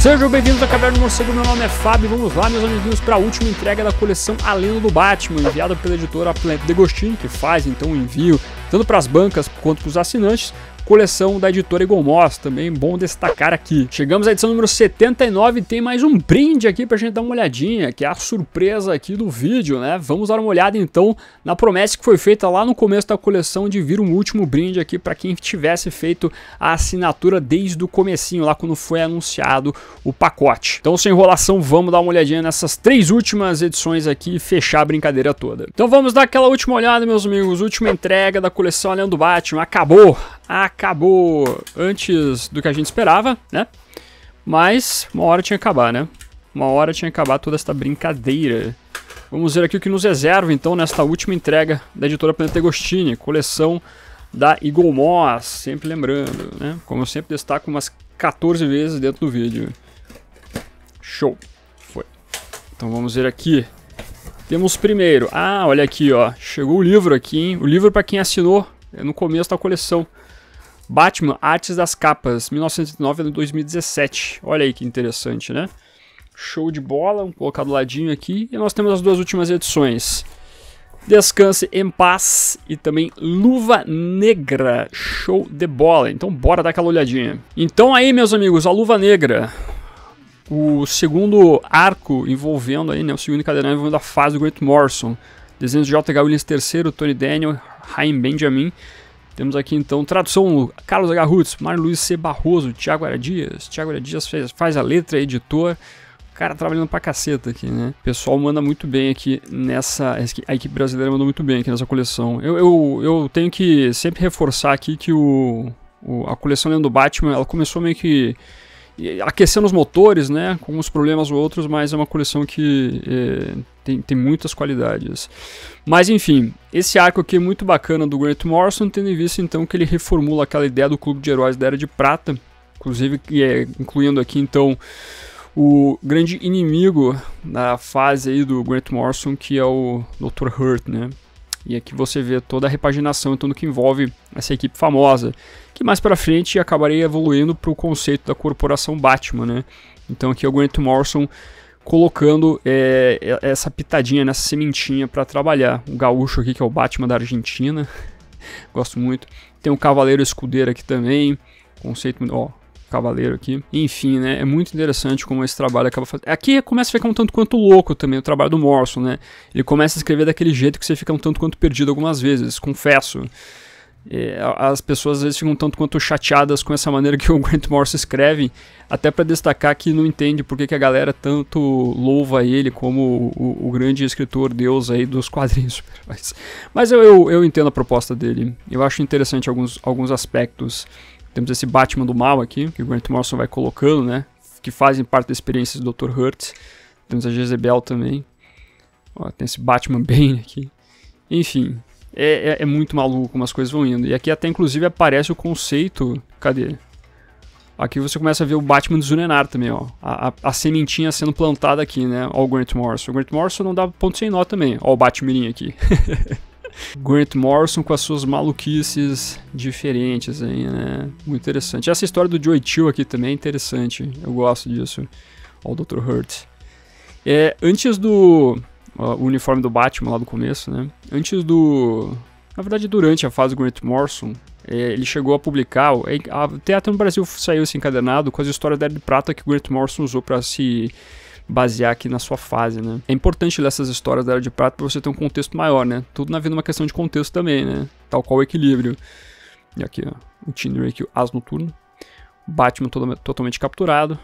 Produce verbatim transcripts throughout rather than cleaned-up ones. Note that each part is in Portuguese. Sejam bem-vindos à Caverna do Morcego, meu nome é Fábio. Vamos lá, meus amiguinhos, para a última entrega da coleção A Lenda do Batman, enviada pela editora Planeta DeAgostini, que faz então o envio tanto para as bancas quanto para os assinantes. Coleção da editora Eaglemoss, também bom destacar aqui. Chegamos à edição número setenta e nove e tem mais um brinde aqui pra gente dar uma olhadinha, que é a surpresa aqui do vídeo, né? Vamos dar uma olhada então na promessa que foi feita lá no começo da coleção de vir um último brinde aqui pra quem tivesse feito a assinatura desde o comecinho, lá quando foi anunciado o pacote. Então, sem enrolação, vamos dar uma olhadinha nessas três últimas edições aqui e fechar a brincadeira toda. Então vamos dar aquela última olhada, meus amigos, última entrega da coleção A Lenda do Batman. Acabou! Acabou antes do que a gente esperava, né? Mas uma hora tinha que acabar, né? Uma hora tinha que acabar toda esta brincadeira. Vamos ver aqui o que nos reserva, então, nesta última entrega da editora Planeta DeAgostini, coleção da Eaglemoss, sempre lembrando, né? Como eu sempre destaco umas quatorze vezes dentro do vídeo. Show! Foi. Então vamos ver aqui. Temos primeiro... Ah, olha aqui, ó. Chegou o livro aqui, hein? O livro para quem assinou é no começo da coleção. Batman, Artes das Capas, mil novecentos e nove a dois mil e dezessete. Olha aí que interessante, né? Show de bola, vamos colocar do ladinho aqui. E nós temos as duas últimas edições. Descanse em Paz e também Luva Negra. Show de bola. Então bora dar aquela olhadinha. Então aí, meus amigos, a Luva Negra. O segundo arco envolvendo aí, né? O segundo encadernado envolvendo a fase do Grant Morrison. Desenhos de J H. Williams terceiro, Tony Daniel, Ryan Benjamin. Temos aqui então tradução Carlos Agarrutz, Mário Luiz C. Barroso, Thiago Aradias. Thiago Aradias fez, faz a letra, editor. O cara trabalhando pra caceta aqui, né? O pessoal manda muito bem aqui nessa... A equipe brasileira mandou muito bem aqui nessa coleção. Eu, eu, eu tenho que sempre reforçar aqui que o, o, a coleção Lenda do Batman, ela começou meio que aquecendo os motores, né? Com uns problemas ou outros, mas é uma coleção que é, tem, tem muitas qualidades. Mas enfim, esse arco aqui é muito bacana do Grant Morrison, tendo em vista então que ele reformula aquela ideia do clube de heróis da Era de Prata, inclusive é, incluindo aqui então o grande inimigo da fase aí do Grant Morrison, que é o doutor Hurt, né? E aqui você vê toda a repaginação então do que envolve essa equipe famosa, que mais pra frente acabaria evoluindo para o conceito da corporação Batman, né? Então aqui é o Grant Morrison colocando é, essa pitadinha, nessa sementinha para trabalhar. O gaúcho aqui, que é o Batman da Argentina, gosto muito. Tem o Cavaleiro Escudeiro aqui também, conceito, ó, Cavaleiro aqui. Enfim, né, é muito interessante como esse trabalho acaba fazendo. Aqui começa a ficar um tanto quanto louco também o trabalho do Morrison, né? Ele começa a escrever daquele jeito que você fica um tanto quanto perdido algumas vezes, confesso. É, as pessoas às vezes ficam um tanto quanto chateadas com essa maneira que o Grant Morrison escreve, até para destacar que não entende por que, que a galera tanto louva ele como o, o grande escritor deus aí dos quadrinhos. Mas eu, eu, eu entendo a proposta dele, eu acho interessante alguns, alguns aspectos. Temos esse Batman do mal aqui, que o Grant Morrison vai colocando, né? Que fazem parte da experiência do doutor Hurt. Temos a Jezebel também. Ó, tem esse Batman Bane aqui. Enfim, é, é, é muito maluco como as coisas vão indo. E aqui até inclusive aparece o conceito... Cadê? Aqui você começa a ver o Batman de Zur-En-Arrh também, ó. A, a, a sementinha sendo plantada aqui, né? Ó o Grant Morrison. O Grant Morrison não dá ponto sem nó também. Ó o Batmirim aqui. Grant Morrison com as suas maluquices diferentes aí, né? Muito interessante. Essa história do Joey Till aqui também é interessante. Eu gosto disso. Ó, o doutor Hurt. É, antes do... Ó, o uniforme do Batman lá do começo, né? Antes do... Na verdade, durante a fase do Grant Morrison, é, ele chegou a publicar... É, até, até no Brasil saiu esse encadernado com as histórias da Era de Prata que o Grant Morrison usou pra se... basear aqui na sua fase, né? É importante ler essas histórias da Era de Prata para você ter um contexto maior, né? Tudo na vida é uma questão de contexto também, né? Tal qual o equilíbrio. E aqui, ó, o Teen Rake, o As Noturno. Batman todo, totalmente capturado.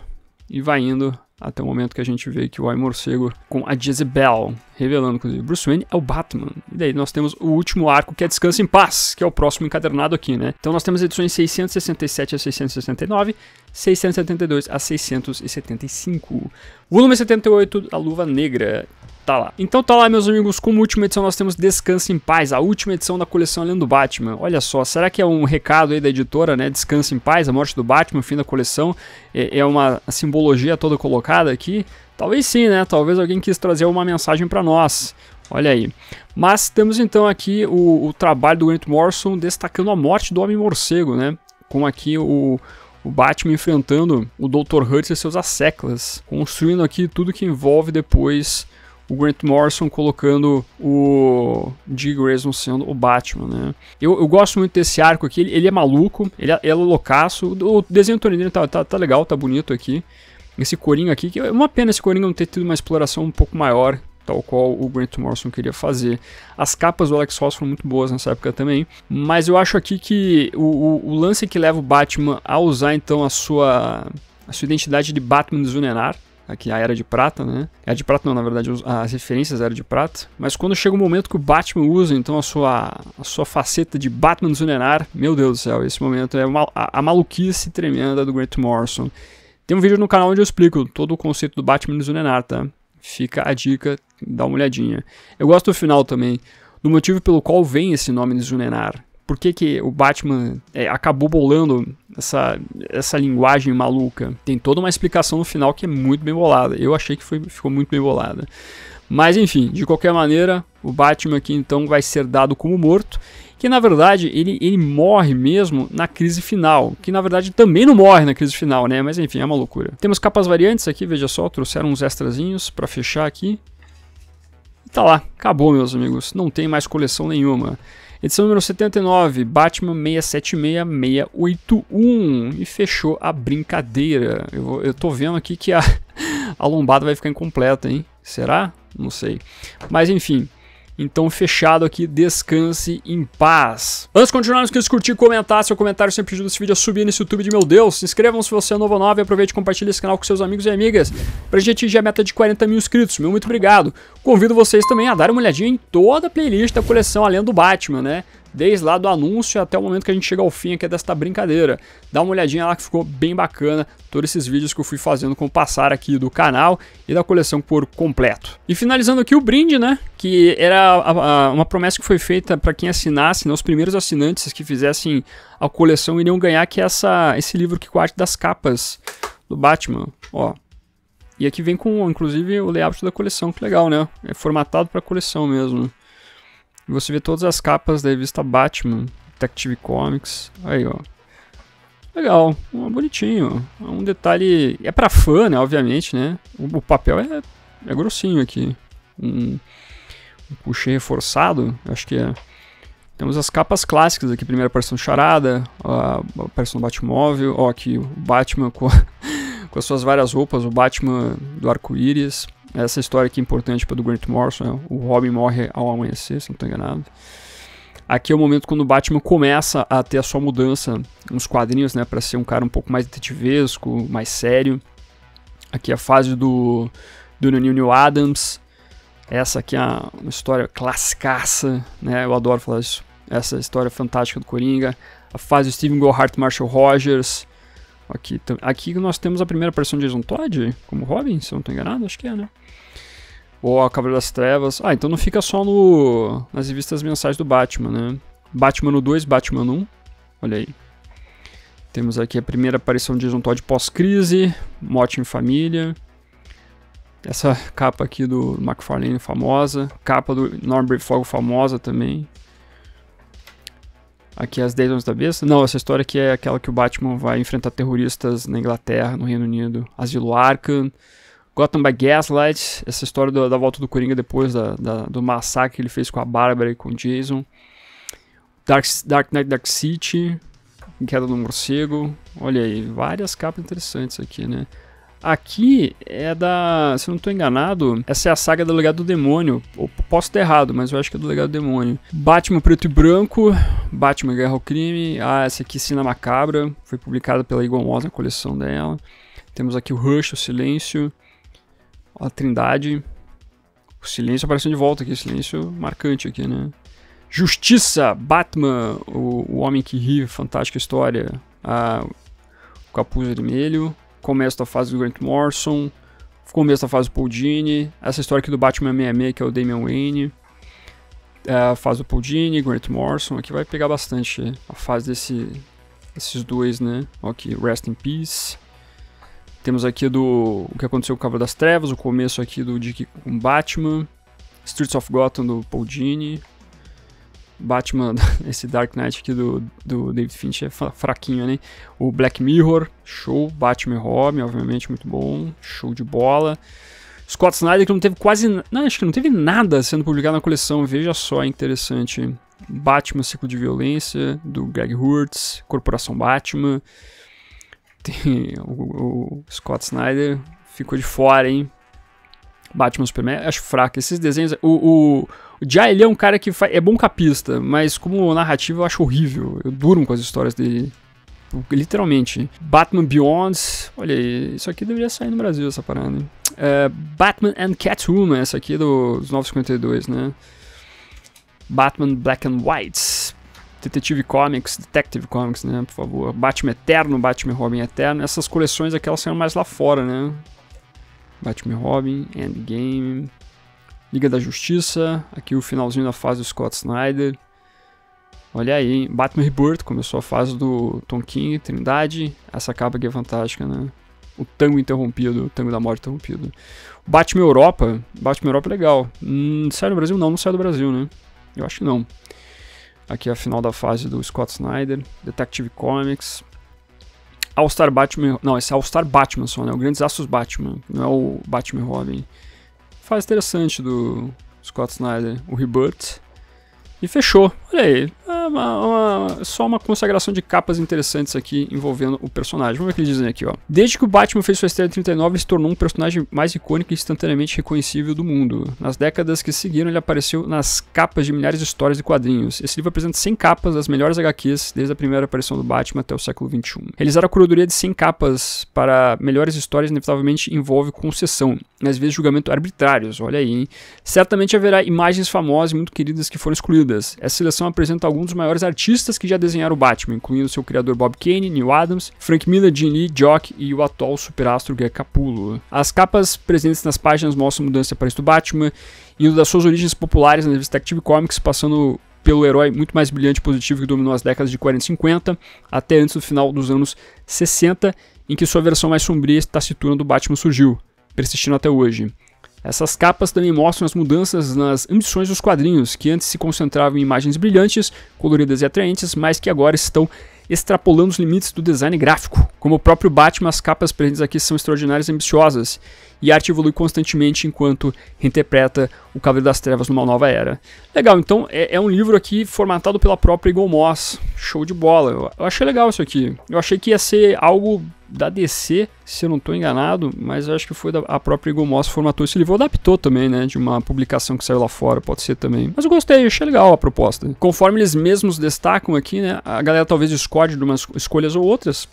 E vai indo até o momento que a gente vê que o Ai Morcego com a Jezebel, revelando, inclusive, Bruce Wayne é o Batman. E daí nós temos o último arco, que é Descanse em Paz, que é o próximo encadernado aqui, né? Então nós temos edições seiscentos e sessenta e sete a seiscentos e sessenta e nove, seiscentos e setenta e dois a seiscentos e setenta e cinco. Volume setenta e oito, A Luva Negra. Tá lá. Então tá lá, meus amigos, como última edição nós temos Descanse em Paz, a última edição da coleção A Lenda do Batman. Olha só, será que é um recado aí da editora, né? Descanse em Paz, a morte do Batman, o fim da coleção. É, é uma simbologia toda colocada aqui? Talvez sim, né? Talvez alguém quis trazer uma mensagem pra nós. Olha aí. Mas temos então aqui o, o trabalho do Grant Morrison destacando a morte do Homem Morcego, né? Com aqui o... o Batman enfrentando o doutor Hurt e seus asseclas, construindo aqui tudo que envolve depois o Grant Morrison colocando o Dick Grayson sendo o Batman, né? Eu, eu gosto muito desse arco aqui, ele, ele é maluco, ele é, ele é loucaço, o desenho do Tony Daniel tá, tá, tá legal, tá bonito aqui. Esse Coringa aqui, que é uma pena esse Coringa não ter tido uma exploração um pouco maior, tal qual o Grant Morrison queria fazer. As capas do Alex Ross foram muito boas nessa época também, mas eu acho aqui que o, o, o lance que leva o Batman a usar então a sua, a sua identidade de Batman de Zur-En-Arrh, aqui a Era de Prata, né? Era de Prata não, na verdade as referências à Era de Prata, mas quando chega o momento que o Batman usa então a sua, a sua faceta de Batman de Zur-En-Arrh, meu Deus do céu, esse momento é uma, a, a maluquice tremenda do Grant Morrison. Tem um vídeo no canal onde eu explico todo o conceito do Batman de Zur-En-Arrh, tá? Fica a dica, dá uma olhadinha. Eu gosto do final também, do motivo pelo qual vem esse nome de Zur-En-Arrh. Por que que o Batman é, acabou bolando essa, essa linguagem maluca? Tem toda uma explicação no final que é muito bem bolada. Eu achei que foi, ficou muito bem bolada. Mas enfim, de qualquer maneira, o Batman aqui então vai ser dado como morto. Que na verdade ele, ele morre mesmo na crise final, que na verdade também não morre na crise final, né? Mas enfim, é uma loucura. Temos capas variantes aqui, veja só, trouxeram uns extrazinhos pra fechar aqui. E tá lá, acabou meus amigos, não tem mais coleção nenhuma. Edição número setenta e nove, Batman seiscentos e setenta e seis, seiscentos e oitenta e um. E fechou a brincadeira. Eu, vou, eu tô vendo aqui que a, a lombada vai ficar incompleta, hein? Será? Não sei. Mas enfim... Então, fechado aqui, Descanse em Paz. Antes de continuarmos, não esqueça de curtir e comentar. Seu comentário sempre ajuda esse vídeo a subir nesse YouTube de meu Deus. Se inscrevam se você é novo ou nova e aproveite e compartilhe esse canal com seus amigos e amigas pra gente atingir a meta de quarenta mil inscritos. Meu muito obrigado. Convido vocês também a dar uma olhadinha em toda a playlist da coleção A Lenda do Batman, né? Desde lá do anúncio até o momento que a gente chega ao fim aqui desta brincadeira. Dá uma olhadinha lá que ficou bem bacana todos esses vídeos que eu fui fazendo com o passar aqui do canal e da coleção por completo. E finalizando aqui o brinde, né? Que era a, a, uma promessa que foi feita para quem assinasse, né? Os primeiros assinantes que fizessem a coleção iriam ganhar, que é essa, esse livro aqui com a arte das capas do Batman, ó. E aqui vem com, inclusive, o layout da coleção, que legal, né? É formatado para coleção mesmo. Você vê todas as capas da revista Batman, Detective Comics, aí ó, legal, bonitinho, um detalhe, é pra fã, né, obviamente, né, o papel é, é grossinho aqui, um, um puxê reforçado, acho que é, temos as capas clássicas aqui, primeira aparição do Charada, a aparição do Batmóvel, ó aqui o Batman com, com as suas várias roupas, o Batman do arco-íris. Essa história aqui é importante para do Grant Morrison, né? O Robin morre ao amanhecer, se não estou enganado. Aqui é o momento quando o Batman começa a ter a sua mudança nos quadrinhos, né? Para ser um cara um pouco mais detetivesco, mais sério. Aqui é a fase do, do Neal Adams. Essa aqui é uma história classicaça, né? Eu adoro falar isso. Essa história fantástica do Coringa. A fase do Steve Englehart, Marshall Rogers. Aqui, aqui nós temos a primeira aparição de Jason Todd, como Robin, se eu não estou enganado, acho que é, né? Ou a Caverna das Trevas. Ah, então não fica só no, nas revistas mensais do Batman, né? Batman no dois, Batman um. Olha aí. Temos aqui a primeira aparição de Jason Todd pós-crise, Morte em Família. Essa capa aqui do McFarlane famosa. Capa do Norbert Fogo famosa também. Aqui as dez anos da besta. Não, essa história aqui é aquela que o Batman vai enfrentar terroristas na Inglaterra, no Reino Unido. Asilo Arkham. Gotham by Gaslight. Essa história da, da volta do Coringa depois da, da, do massacre que ele fez com a Bárbara e com o Jason. Dark, Dark Knight, Dark City. Queda do Morcego. Olha aí, várias capas interessantes aqui, né? Aqui é da... Se eu não estou enganado, essa é a saga do Legado do Demônio. Eu posso estar errado, mas eu acho que é do Legado do Demônio. Batman Preto e Branco. Batman Guerra ao Crime. Ah, essa aqui, Sina Macabra. Foi publicada pela Eaglemoss na coleção dela. Temos aqui o Rush, o Silêncio. A Trindade. O Silêncio apareceu de volta aqui. Silêncio marcante aqui, né? Justiça. Batman. O, o Homem que Ri. Fantástica história. Ah, o Capuz Vermelho. Começo da fase do Grant Morrison, começo da fase do Paul Dini, essa história aqui do Batman sessenta e seis, que é o Damian Wayne, a fase do Paul Dini, Grant Morrison, aqui vai pegar bastante a fase desse, desses dois, né? Aqui, Rest in Peace. Temos aqui do o que aconteceu com o Caverna das Trevas, o começo aqui do Dick com Batman, Streets of Gotham do Paul Dini. Batman, esse Dark Knight aqui do, do David Fincher é fraquinho, né? O Black Mirror, show. Batman e Robin, obviamente, muito bom. Show de bola. Scott Snyder, que não teve quase... Não, acho que não teve nada sendo publicado na coleção. Veja só, interessante. Batman, Ciclo de Violência, do Greg Hurtz. Corporação Batman. Tem o, o Scott Snyder. Ficou de fora, hein? Batman, Superman, acho fraco. Esses desenhos... O, o, o Jay, ele é um cara que faz, é bom capista, mas como narrativa eu acho horrível. Eu durmo com as histórias dele. Literalmente. Batman Beyond. Olha aí, isso aqui deveria sair no Brasil, essa parada, né? Uh, Batman and Catwoman, essa aqui é do, dos novecentos e cinquenta e dois, né? Batman Black and White. Detective Comics, Detective Comics, né? Por favor. Batman Eterno, Batman Robin Eterno. Essas coleções aqui, elas saíram mais lá fora, né? Batman Robin, Endgame, Liga da Justiça, aqui o finalzinho da fase do Scott Snyder. Olha aí, hein? Batman Rebirth, começou a fase do Tom King, Trindade. Essa capa aqui é fantástica, né? O Tango Interrompido, o Tango da Morte Interrompido. Batman Europa, Batman Europa é legal. Hum, sai do Brasil? Não, não sai do Brasil, né? Eu acho que não. Aqui é a final da fase do Scott Snyder, Detective Comics... All-Star Batman... Não, esse é All-Star Batman só, né? O Grandes Astros Batman. Não é o Batman Robin. Fase interessante do Scott Snyder. O Rebirth. E fechou. Olha aí. É uma, uma, só uma consagração de capas interessantes aqui envolvendo o personagem. Vamos ver o que eles dizem aqui, ó. Desde que o Batman fez sua estreia em trinta e nove, ele se tornou um personagem mais icônico e instantaneamente reconhecível do mundo. Nas décadas que seguiram, ele apareceu nas capas de milhares de histórias e quadrinhos. Esse livro apresenta cem capas das melhores H Qs, desde a primeira aparição do Batman até o século vinte e um. Realizar a curadoria de cem capas para melhores histórias inevitavelmente envolve concessão, às vezes julgamento arbitrários, olha aí, hein? Certamente haverá imagens famosas e muito queridas que foram excluídas. Essa seleção apresenta alguns dos maiores artistas que já desenharam o Batman, incluindo seu criador Bob Kane, Neal Adams, Frank Miller, Jim Lee, Jock e o atual superastro Greg Capullo. As capas presentes nas páginas mostram mudanças de aparência do Batman, indo das suas origens populares na revista Detective Comics, passando pelo herói muito mais brilhante e positivo que dominou as décadas de quarenta e cinquenta, até antes do final dos anos sessenta, em que sua versão mais sombria e taciturna do Batman surgiu, persistindo até hoje. Essas capas também mostram as mudanças nas ambições dos quadrinhos, que antes se concentravam em imagens brilhantes, coloridas e atraentes, mas que agora estão extrapolando os limites do design gráfico. Como o próprio Batman, as capas presentes aqui são extraordinárias e ambiciosas, e a arte evolui constantemente enquanto reinterpreta o Cavaleiro das Trevas numa nova era. Legal, então é, é um livro aqui formatado pela própria Eaglemoss. Show de bola, eu, eu achei legal isso aqui. Eu achei que ia ser algo da D C, se eu não estou enganado, mas eu acho que foi da, a própria Eaglemoss formatou esse livro, adaptou também, né, de uma publicação que saiu lá fora, pode ser também. Mas eu gostei, achei legal a proposta. Conforme eles mesmos destacam aqui, né, a galera talvez discorde de umas escolhas ou outras,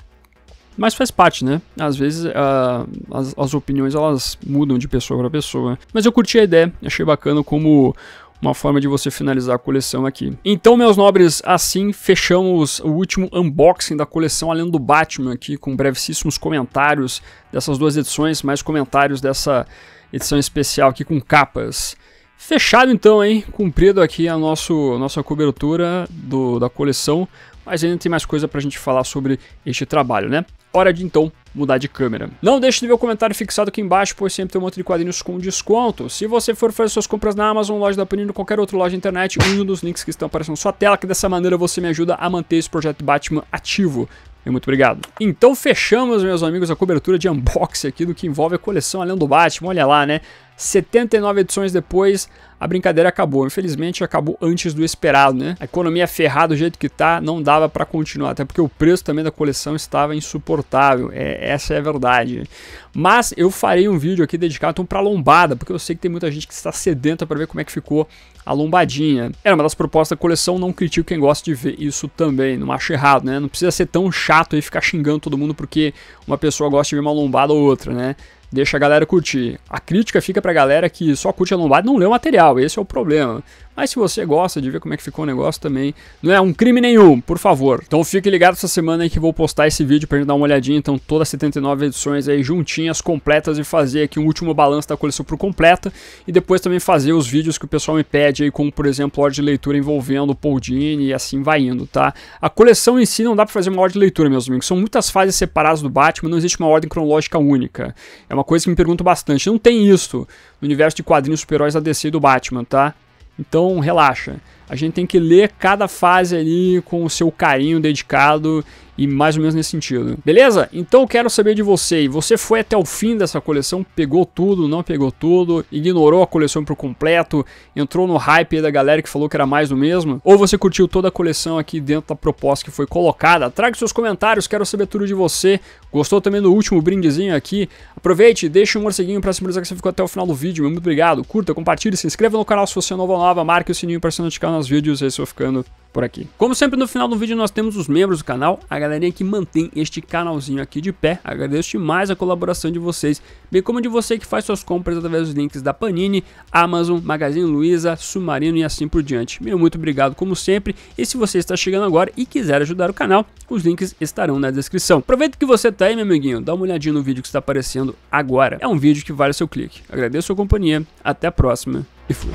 mas faz parte, né? Às vezes uh, as, as opiniões elas mudam de pessoa para pessoa. Mas eu curti a ideia, achei bacana como uma forma de você finalizar a coleção aqui. Então, meus nobres, assim fechamos o último unboxing da coleção A Lenda do Batman aqui, com brevíssimos comentários dessas duas edições, mais comentários dessa edição especial aqui com capas. Fechado então, hein? Cumprido aqui a nosso, nossa cobertura do, da coleção, mas ainda tem mais coisa pra gente falar sobre este trabalho, né? Hora de então mudar de câmera. Não deixe de ver o comentário fixado aqui embaixo, pois sempre tem um monte de quadrinhos com desconto. Se você for fazer suas compras na Amazon, loja da Panini ou qualquer outra loja da internet, um dos links que estão aparecendo na sua tela, que dessa maneira você me ajuda a manter esse projeto Batman ativo. Meu muito obrigado. Então fechamos, meus amigos, a cobertura de unboxing aqui do que envolve a coleção A Lenda do Batman. Olha lá, né? setenta e nove edições depois, a brincadeira acabou. Infelizmente, acabou antes do esperado, né? A economia ferrada do jeito que tá, não dava pra continuar. Até porque o preço também da coleção estava insuportável. É, essa é a verdade. Mas eu farei um vídeo aqui dedicado então, pra lombada, porque eu sei que tem muita gente que está sedenta pra ver como é que ficou a lombadinha. Era uma das propostas da coleção, não critico quem gosta de ver isso também. Não acho errado, né? Não precisa ser tão chato aí ficar xingando todo mundo porque uma pessoa gosta de ver uma lombada ou outra, né? Deixa a galera curtir. A crítica fica pra galera que só curte a lombada e não lê o material. Esse é o problema. Mas se você gosta de ver como é que ficou o negócio também, não é um crime nenhum, por favor. Então fique ligado essa semana aí que vou postar esse vídeo pra gente dar uma olhadinha. Então todas as setenta e nove edições aí juntinhas, completas, e fazer aqui um último balanço da coleção por completa. E depois também fazer os vídeos que o pessoal me pede aí, como por exemplo, ordem de leitura envolvendo o Paul Dini e assim vai indo, tá? A coleção em si não dá pra fazer uma ordem de leitura, meus amigos. São muitas fases separadas do Batman, não existe uma ordem cronológica única. É uma Uma coisa que me pergunto bastante, não tem isso no universo de quadrinhos super-heróis da D C e do Batman, tá? Então relaxa. a gente tem que ler cada fase ali com o seu carinho dedicado e mais ou menos nesse sentido. Beleza? Então eu quero saber de você. Você foi até o fim dessa coleção? Pegou tudo? Não pegou tudo? Ignorou a coleção por completo? Entrou no hype da galera que falou que era mais do mesmo? Ou você curtiu toda a coleção aqui dentro da proposta que foi colocada? Traga seus comentários, quero saber tudo de você. Gostou também do último brindezinho aqui? Aproveite, deixa um morceguinho pra simbolizar que você ficou até o final do vídeo. Muito obrigado. Curta, compartilhe, se inscreva no canal se você é novo ou nova. Marque o sininho pra se notificar nos vídeos. Eu estou ficando por aqui. Como sempre no final do vídeo nós temos os membros do canal, a galerinha que mantém este canalzinho aqui de pé. Agradeço demais a colaboração de vocês, bem como de você que faz suas compras através dos links da Panini, Amazon, Magazine Luiza, Submarino e assim por diante. Meu muito obrigado como sempre, e se você está chegando agora e quiser ajudar o canal, os links estarão na descrição. Aproveita que você tá aí, meu amiguinho, dá uma olhadinha no vídeo que está aparecendo agora. É um vídeo que vale o seu clique. Agradeço a sua companhia, até a próxima e fui.